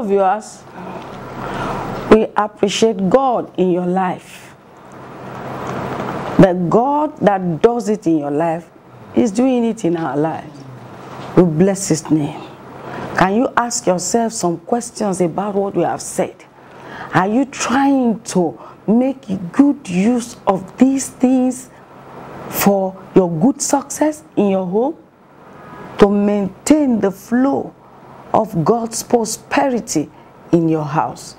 Hello viewers, we appreciate God in your life. The God that does it in your life is doing it in our lives. We bless his name. Can you ask yourself some questions about what we have said? Are you trying to make good use of these things for your good success in your home? To maintain the flow of God's prosperity in your house?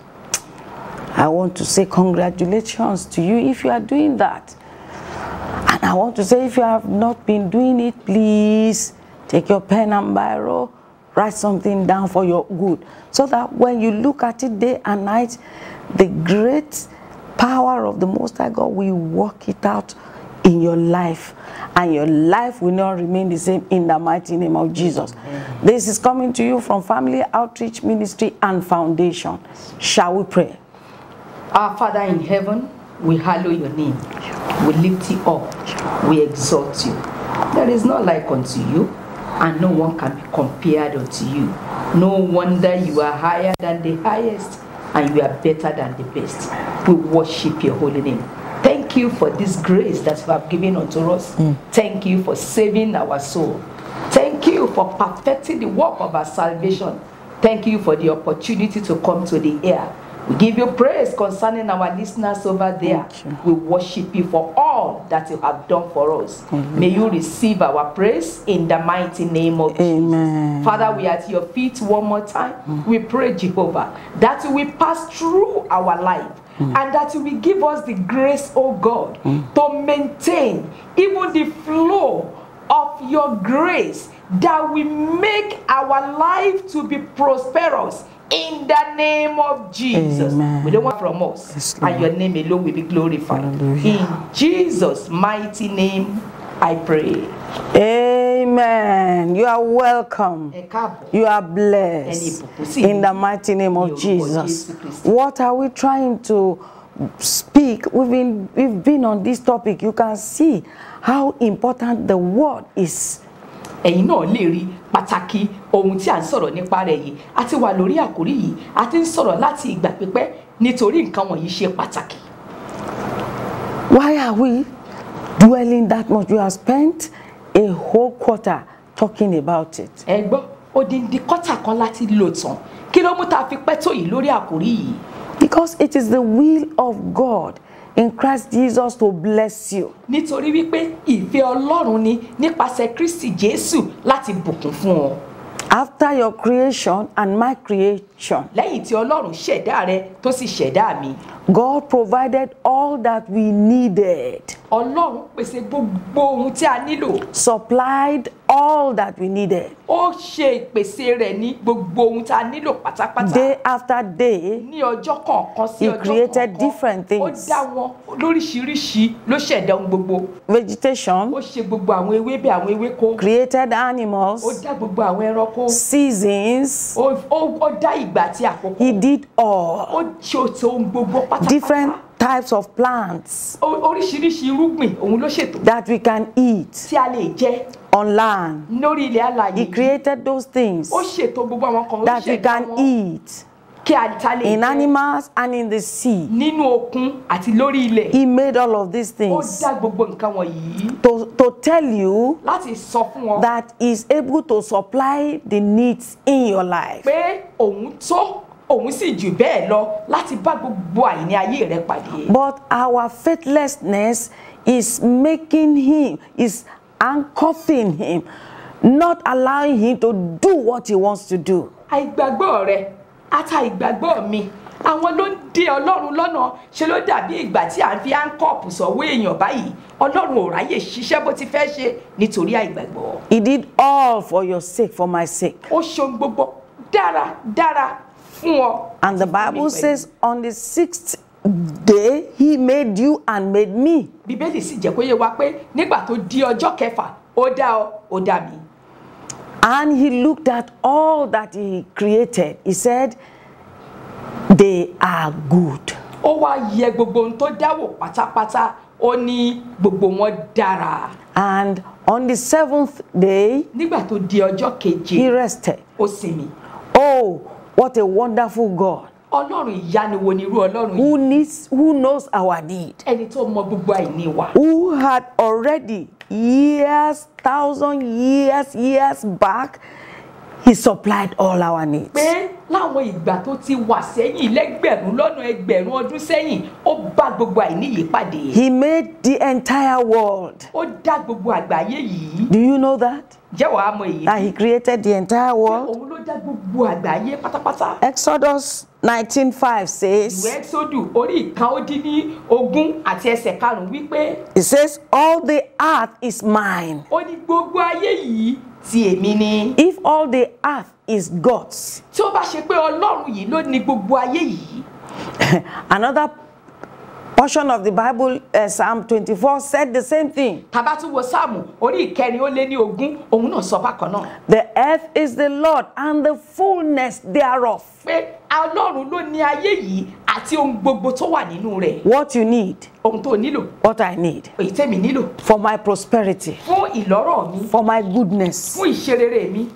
I want to say congratulations to you if you are doing that. And I want to say, if you have not been doing it, please take your pen and biro, write something down for your good, so that when you look at it day and night, the great power of the Most High God will work it out in your life, and your life will not remain the same, in the mighty name of Jesus. Amen. This is coming to you from Family Outreach Ministry and Foundation. Shall we pray? Our Father in heaven, we hallow your name, we lift you up, we exalt you. There is no like unto you, and no one can be compared unto you. No wonder you are higher than the highest, and you are better than the best. We worship your holy name. Thank you for this grace that you have given unto us. Thank you for saving our soul. Thank you for perfecting the work of our salvation. Thank you for the opportunity to come to the air. We give you praise concerning our listeners over there. We worship you for all that you have done for us. Amen. May you receive our praise in the mighty name of Amen. Jesus. Father, we are at your feet one more time. We pray, Jehovah, that you will pass through our life. And that you will give us the grace, oh God, to maintain even the flow of your grace, that we make our life to be prosperous in the name of Jesus. Amen. We don't want from us, yes, and your name alone will be glorified. Hallelujah. In Jesus' mighty name, I pray. Amen. You are welcome. You are blessed. In the mighty name of Jesus. What are we trying to speak? We've been on this topic. You can see how important the word is. Ẹ̀yin náà lè rí pàtàkì ohun tí à ń sọ̀rọ̀ nípa rẹ̀ yìí. A ti wà lórí àkórí yìí. A ti ń sọ̀rọ̀ láti ìgbà pípẹ́ nítorí nǹkan wọ̀nyí ṣe pàtàkì. Why are we dwelling that much? We have spent a whole quarter talking about it. Ẹ gbọ́, odindi quarter kan láti lò tán. Kí ló mú tá fi pẹ́ tó yìí lórí àkórí yìí? Because it is the will of God in Christ Jesus to bless you. Nítorí wípé ìfẹ́ Ọlọ́run ni nípasẹ̀ Kristi Jésù láti bùkún fún ọ. After your creation and my creation. Lẹ́yìn tí Ọlọ́run ṣẹ̀dá rẹ tó sì ṣẹ̀dá mi. God provided all that we needed. Ọlọ́run pèsè gbogbo ohun tí a nílò. Supplied all that we needed. Ó ṣe ìpèsè rẹ̀ ní gbogbo ohun tí a nílò pátápátá. Day after day. Ní ọjọ́ kọ̀ọ̀kan sí ọjọ́ kọ̀ọ̀kan. He created different things. Ó dá wọn lóríṣiríṣi, ló ṣẹ̀dá ohun gbogbo. Vegetation. Ó ṣe gbogbo àwọn ewébẹ̀, àwọn ewéko. Created animals. Ó dá gbogbo àwọn ẹranko. Seasons. Ó dá ìgbà àti àkókò. He did all. Ó ṣètò ohun gbogbo pátápátá. Different types of plants that we can eat on land. He created those things that we can eat in animals and in the sea. He made all of these things to tell you that he is able to supply the needs in your life. But our faithlessness is making him, is handcuffing him, not allowing him to do what he wants to do. Àwọn ló ń dé Ọlọ́run lọ́nà, ṣe ló dàbí ìgbà tí à ń fi handcuff sọ̀wọ́ èèyàn báyìí. Ọlọ́run ò ráyè ṣiṣẹ́ bó ti fẹ́ ṣe nítorí àìgbàgbọ́. He did all for your sake, for my sake. Ó ṣe ohun gbogbo dáradára. And the Bible says on the 6th day he made you and made me. And he looked at all that he created. He said, they are good. And on the 7th day he rested. Oh, What a wonderful God. Who knows our need. Who had already years, thousand years back, He supplied all our needs. He made the entire world. Do you know that? That He created the entire world. Exodus 19:5 says, it says, all the earth is mine. If all the earth is God's, another portion of the Bible, Psalm 24, said the same thing. The earth is the Lord and the fullness thereof. What you need, what I need, for my prosperity, for my goodness,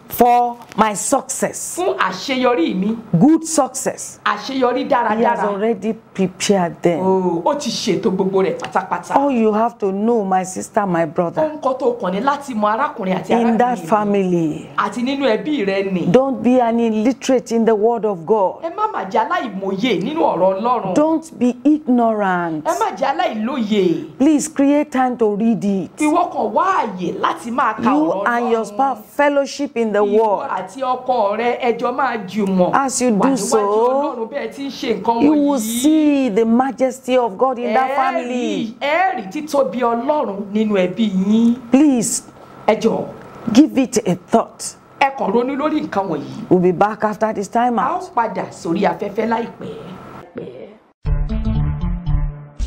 for my success, good success, He has already prepared them. All you have to know, my sister, my brother, in that family, don't be an illiterate in the word of God. Don't be ignorant. Please create time to read it. You and your spouse fellowship in the word. As you do so, you will see the majesty of God in that family. Please give it a thought. We'll be back after this time out.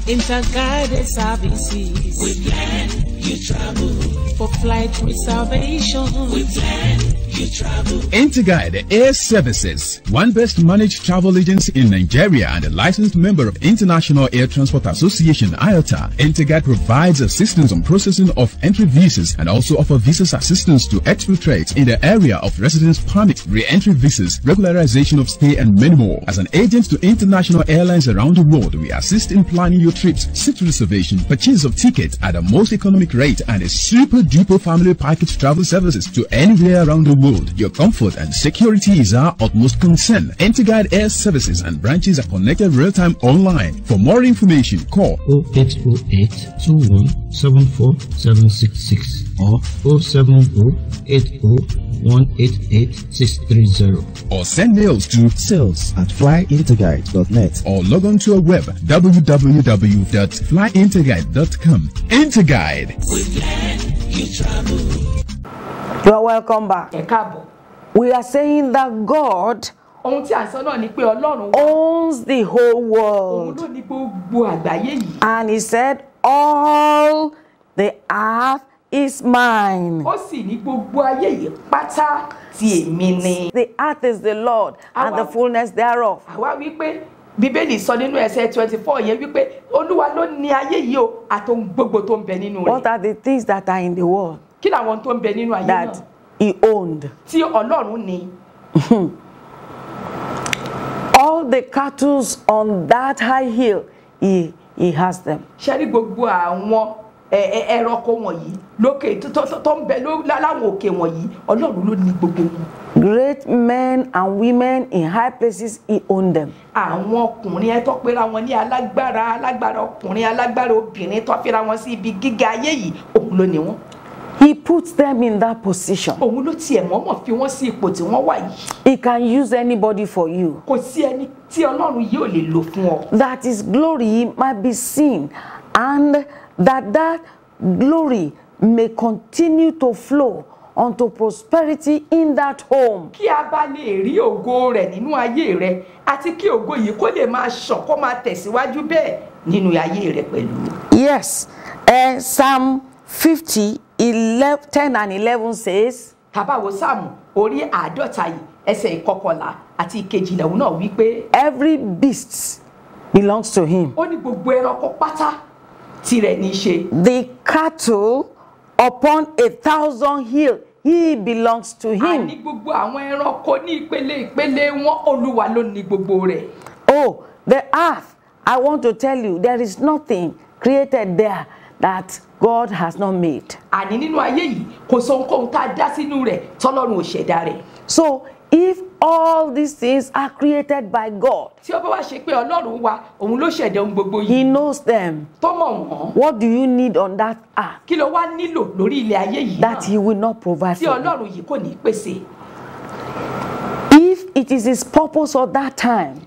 Interguide Services. We plan you travel. For flight reservation. We plan you travel. Interguide Air Services, one best managed travel agency in Nigeria and a licensed member of International Air Transport Association (IATA). Interguide provides assistance on processing of entry visas and also offers visas assistance to expatriates in the area of residence permit, re-entry visas, regularization of stay, and many more. As an agent to international airlines around the world, we assist in planning your trips, seat reservation, purchase of tickets at the most economic rate, and a super duper family package travel services to anywhere around the world. Your comfort and security is our utmost concern. Interguide Air Services and branches are connected real-time online. For more information, call 0808-2174-766 or 07080-188-630, or send mails to sales@flyinterguide.net, or log on to our web www.flyinterguide.com. Interguide, we plan you travel. You are welcome back. We are saying that God owns the whole world, and He said all the earth is mine. The earth is the Lord and the fullness thereof. What are the things that are in the world that He owned? All the cattle on that high hill, He has them. Great men and women in high places, He owned them. He puts them in that position. He can use anybody for you. That His glory might be seen, and that glory may continue to flow unto prosperity in that home. Yes, Psalm 50, 10 and 11 says, every beast belongs to Him. The cattle upon 1,000 hills He belongs to him. Oh, the earth, I want to tell you, there is nothing created there that God has not made. So, if all these things are created by God, He knows them. What do you need on that earth that He will not provide for you? If it is His purpose of that time,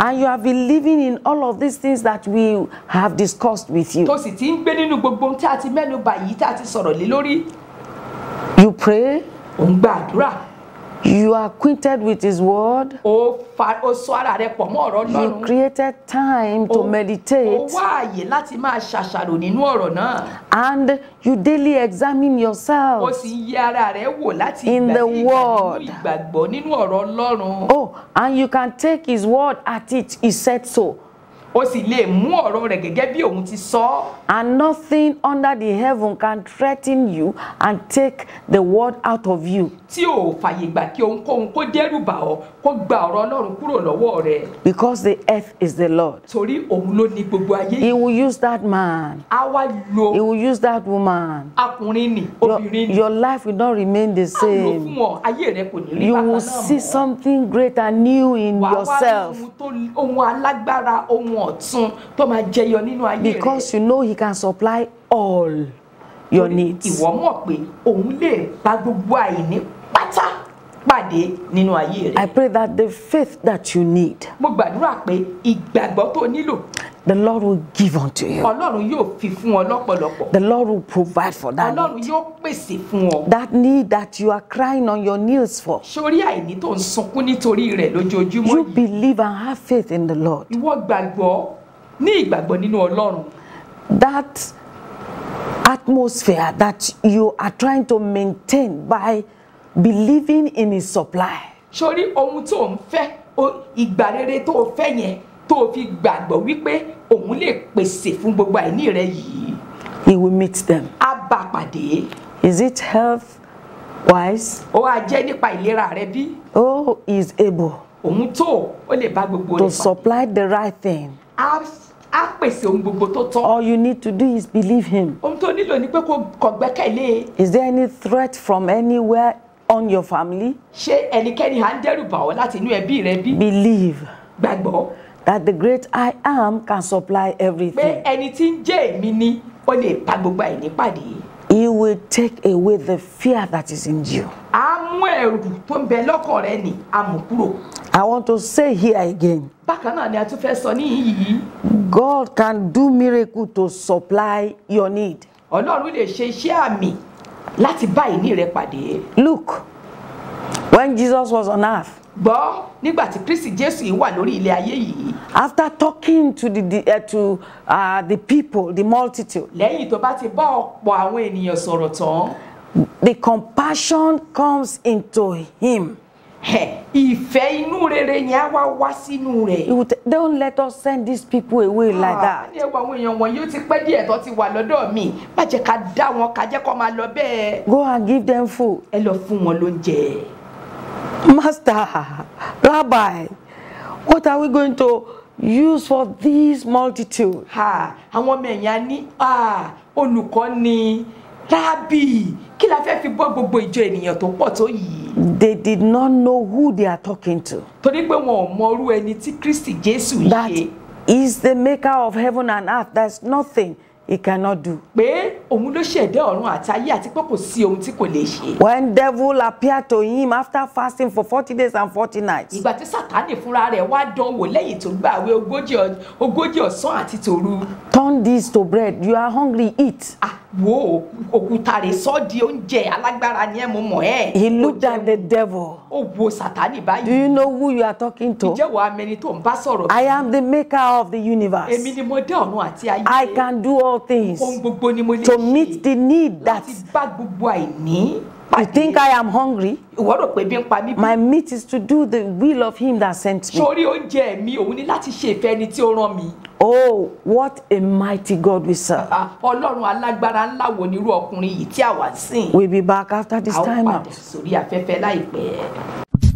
and you have been living in all of these things that we have discussed with you, you pray, you are acquainted with His word. You created time to meditate. And you daily examine yourself in the word. Oh, and you can take His word at it. He said so. And nothing under the heaven can threaten you and take the word out of you, because the earth is the Lord. He will use that man, He will use that woman. Your life will not remain the same. You will see something great and new in yourself, because you know He can supply all your needs. I pray that the faith that you need, the Lord will give unto you. The Lord will provide for that need. That need that you are crying on your knees for. You believe and have faith in the Lord. That atmosphere that you are trying to maintain by believing in His supply, He will meet them. Is it health wise? Oh, He is able to supply the right thing. All you need to do is believe Him. Is there any threat from anywhere on your family? Believe that the great I Am can supply everything. He will take away the fear that is in you. I want to say here again, God can do miracle to supply your need. Look, when Jesus was on earth, after talking to the people, the multitude, the compassion comes into Him. Don't let us send these people away like that. Go and give them food. Master, Rabbi, what are we going to use for this multitude? They did not know who they are talking to. That is the maker of heaven and earth. There's nothing He cannot do. When devil appeared to Him after fasting for 40 days and 40 nights, turn this to bread. You are hungry, eat. He looked at the devil. Do you know who you are talking to? I am the maker of the universe. I can do all things to meet the need that I think I am hungry. My meat is to do the will of Him that sent me. Oh, what a mighty God we serve. We'll be back after this time out.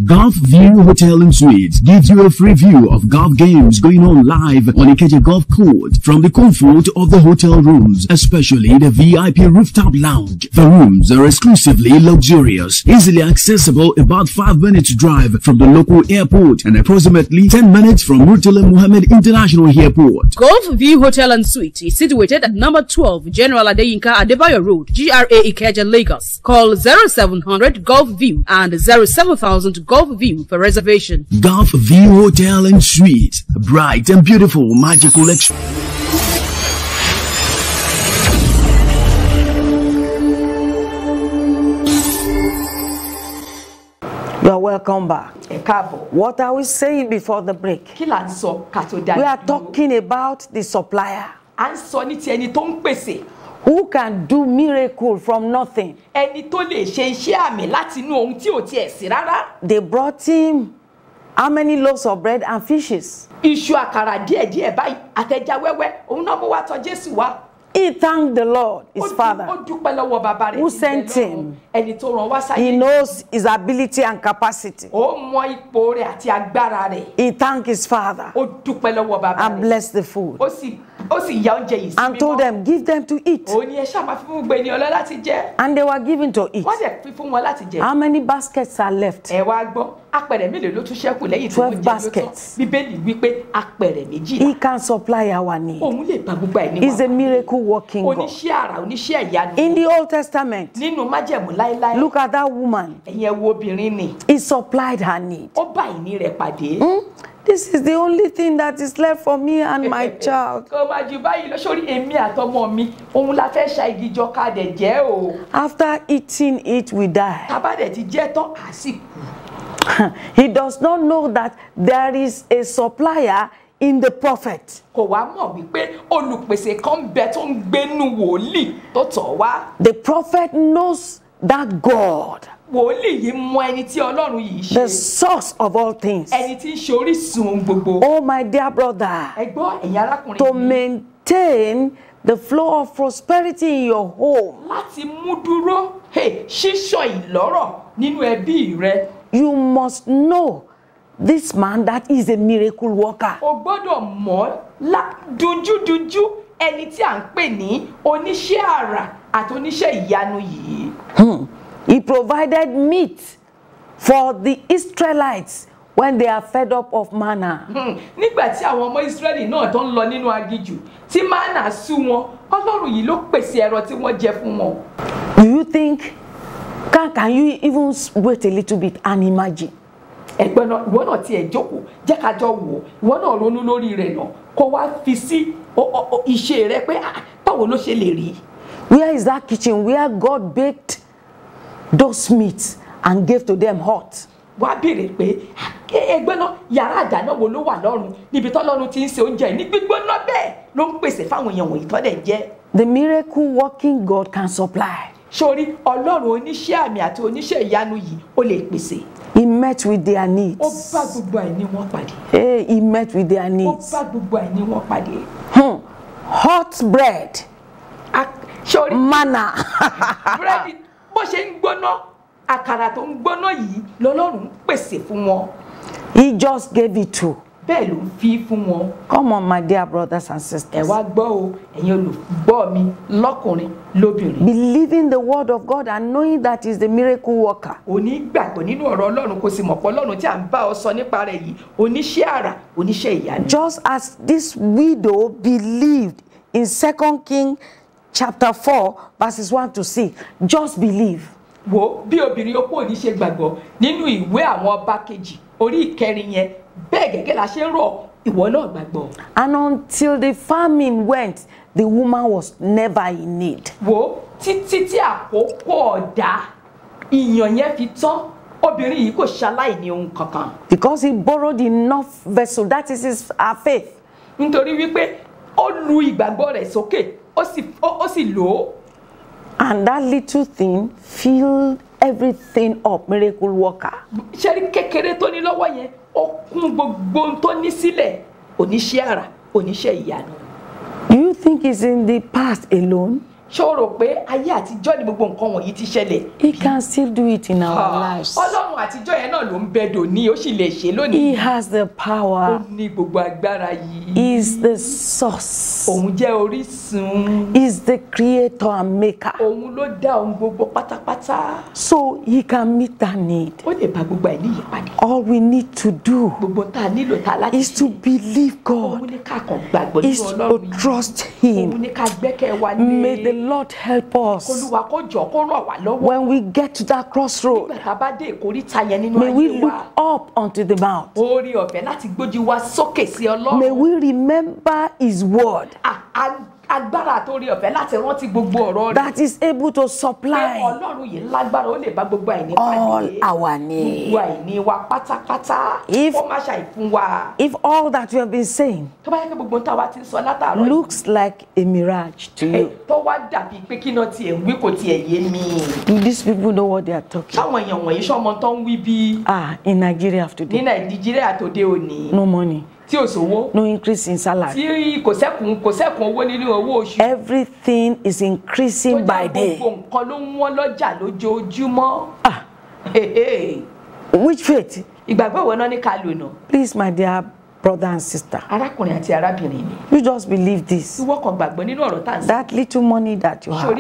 Golf View Hotel and Suites gives you a free view of golf games going on live on Ikeja Golf Court from the comfort of the hotel rooms, especially the VIP rooftop lounge. The rooms are exclusively luxurious, easily accessible, about 5 minutes drive from the local airport and approximately 10 minutes from Murtala Mohammed International Airport. Golf View Hotel and Suites is situated at number 12 General Adeyinka Adebayo Road, GRA Ikeja, Lagos. Call 0700 Golf View and 07000 Golf View for reservation. Golf View Hotel and Suites, bright and beautiful magical experience. You're welcome back. What are we saying before the break? Kilanso Cathedral. We are talking about the supplier. Who can do miracle from nothing? They brought him how many loaves of bread and fishes? He thanked the Lord, his Father, who sent him. He knows his ability and capacity. He thanked his Father and blessed the food. And told them, give them to eat. And they were given to eat. How many baskets are left? 12 baskets. He can supply our need. He's a miracle working God. In the Old Testament, look at that woman. He supplied her need. This is the only thing that is left for me and my child. After eating it, we die. He does not know that there is a supplier in the prophet. The prophet knows that God, the source of all things. Oh, my dear brother, to maintain the flow of prosperity in your home, you must know this man that is a miracle worker. He provided meat for the Israelites when they are fed up of manna. Do you think, can you even wait a little bit and imagine? Where is that kitchen where God baked those meats and gave to them hot? The miracle working God can supply. He met with their needs. Hey, he met with their needs. Hot bread. Manna. He just gave it to. Come on, my dear brothers and sisters. Believing the word of God and knowing that is the miracle worker. Just as this widow believed in 2 Kings chapter 4 verses 1 to 6, just believe. And until the famine went, the woman was never in need. Because he borrowed enough vessel, that is his faith. And that little thing filled everything up, miracle worker. oníṣẹ́ ìyanu. Do you think it's in the past alone? Ṣó rò pé ayé àtijọ́ ni gbogbo nǹkan wọ̀nyí ti ṣẹlẹ̀. He can still do it in our lives. Ọlọ́run àtijọ́ yẹn náà ló ń bẹ dòní, ó sì lè ṣe lónìí. He has the power. Ó ní gbogbo agbára yìí. He is the source. Òun jẹ́ orísun. He is the creator and maker. Òun ló dá ohun gbogbo pátápátá. So he can meet that need. Ó lè bá gbogbo àìníyìí pàdé. All we need to do. Gbogbo tá nílò tá láti ṣe. Is to believe God. Òun ní ká kàn gbàgbọ́ nínú Ọlọ́run. Is to trust him. Òun ní ká gbẹ́kẹ̀ wa ní. May the Lord help us when we get to that crossroad. May we look up onto the mount. May we remember his word that is able to supply all our needs. If all that you have been saying looks like a mirage to you, do these people know what they are talking? In Nigeria today, no money, no increase in salary. Everything is increasing by day. Which faith? Please, my dear brother and sister, you just believe this. That little money that you have,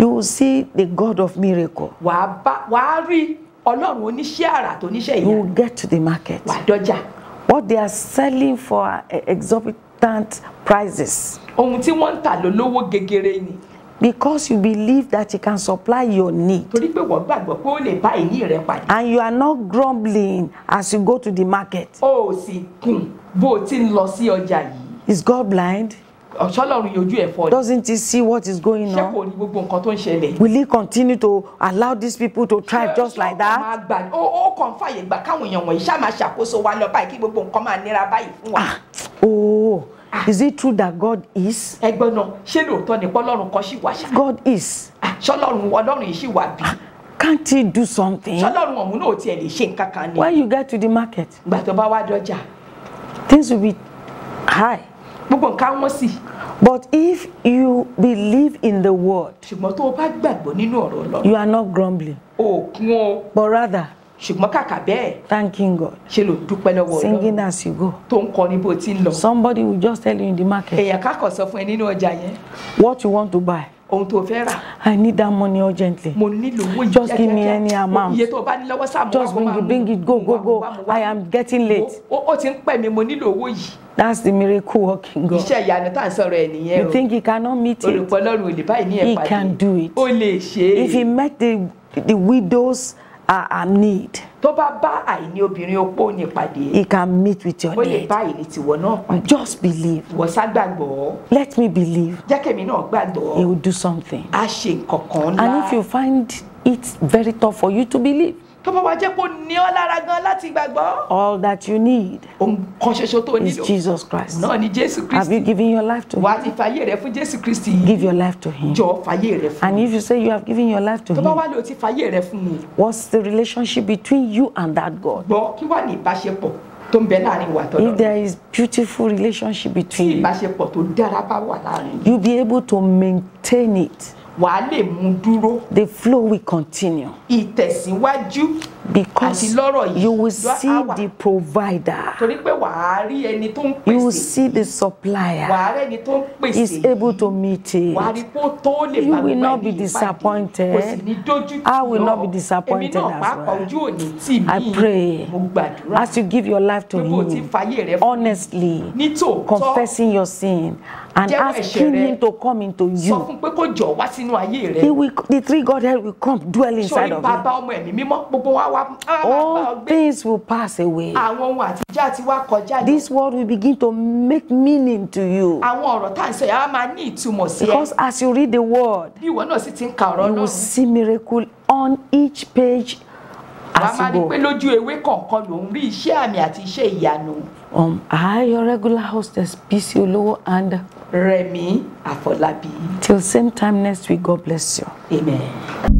you will see the God of miracle. You will get to the market. What they are selling for exorbitant prices, because you believe that you can supply your need, and you are not grumbling as you go to the market. Is God blind? Doesn't he see what is going on? Will he continue to allow these people to thrive just like that? Is it true that God is? God is. Can't he do something? When you get to the market, things will be high. But if you believe in the word, you are not grumbling, but rather thanking God, singing as you go. Somebody will just tell you in the market what you want to buy. I need that money urgently. Just give me any amount. Just bring it, go, go, go. I am getting late. That's the miracle working God. You think he cannot meet it? He can do it. If he met the widows are need, he can meet with your need. Just believe. Let me believe. He will do something. And if you find it very tough for you to believe, all that you need is Jesus Christ. Have you given your life to him? Give your life to him. And if you say you have given your life to him, what's the relationship between you and that God? If there is beautiful relationship between you, you'll be able to maintain it. The flow will continue, because you will see the provider, you will see the supplier is able to meet it. You will not be disappointed. I will not be disappointed as well. I pray as you give your life to him, honestly confessing your sin and asking him to come into you, the three Godhead will come dwell inside of him. All things will pass away. This world will begin to make meaning to you, because as you read the word, you will see miracle on each page as you go. I, your regular hostess, Bisi Olowo and Remy Afolabi. Till same time next week, God bless you. Amen.